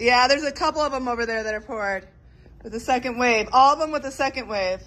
Yeah, there's a couple of them over there that are poured with the second wave. All of them with the second wave.